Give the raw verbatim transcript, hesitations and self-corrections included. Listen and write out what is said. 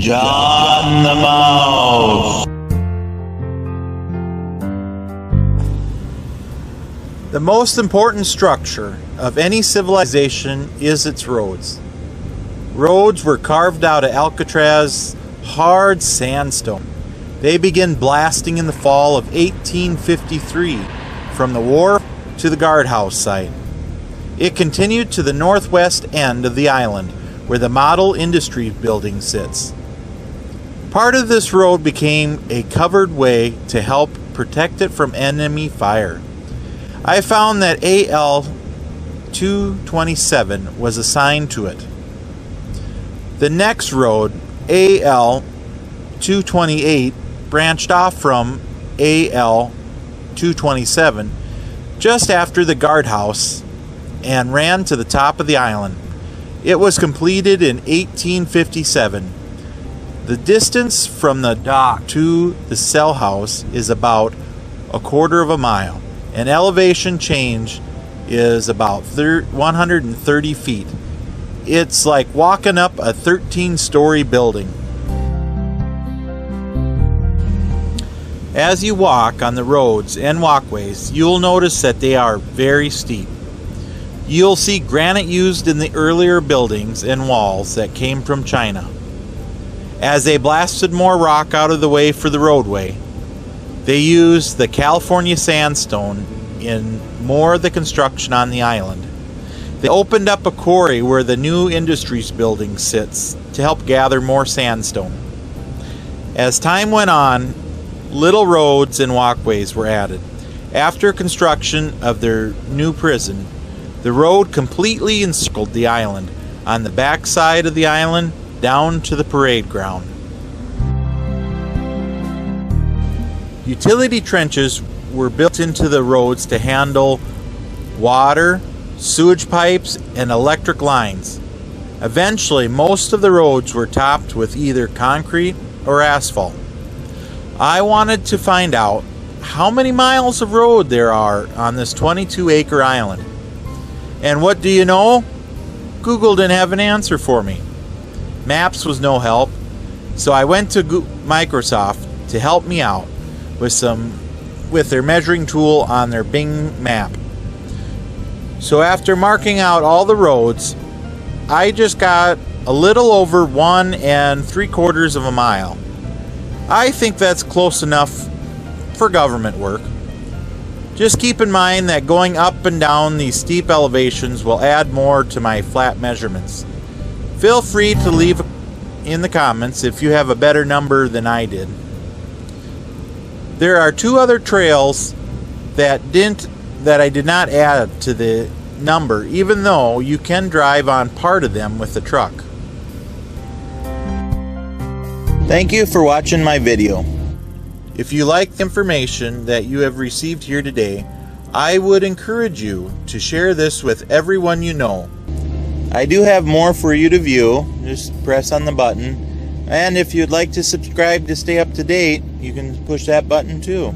John the Mouse. The most important structure of any civilization is its roads. Roads were carved out of Alcatraz hard sandstone. They began blasting in the fall of eighteen fifty-three from the wharf to the guardhouse site. It continued to the northwest end of the island, where the Model Industries Building sits. Part of this road became a covered way to help protect it from enemy fire. I found that A L two twenty-seven was assigned to it. The next road, A L two twenty-eight, branched off from A L two twenty-seven just after the guardhouse and ran to the top of the island. It was completed in eighteen fifty-seven. The distance from the dock to the cell house is about a quarter of a mile, and elevation change is about one hundred thirty feet. It's like walking up a thirteen-story building. As you walk on the roads and walkways, you'll notice that they are very steep. You'll see granite used in the earlier buildings and walls that came from China. As they blasted more rock out of the way for the roadway, they used the California Sandstone in more of the construction on the island. They opened up a quarry where the New Industries Building sits to help gather more sandstone. As time went on, little roads and walkways were added. After construction of their new prison, the road completely encircled the island, on the back side of the island, down to the parade ground. Utility trenches were built into the roads to handle water, sewage pipes, and electric lines. Eventually, most of the roads were topped with either concrete or asphalt. I wanted to find out how many miles of road there are on this twenty-two acre island. And what do you know? Google didn't have an answer for me. Maps was no help, so I went to Microsoft to help me out with some with their measuring tool on their Bing map. So after marking out all the roads, I just got a little over one and three quarters of a mile. I think that's close enough for government work. Just keep in mind that going up and down these steep elevations will add more to my flat measurements. Feel free to leave in the comments if you have a better number than I did. There are two other trails that didn't that I did not add to the number, even though you can drive on part of them with the truck. Thank you for watching my video. If you like the information that you have received here today, I would encourage you to share this with everyone you know. I do have more for you to view. Just press on the button. And if you'd like to subscribe to stay up to date, you can push that button too.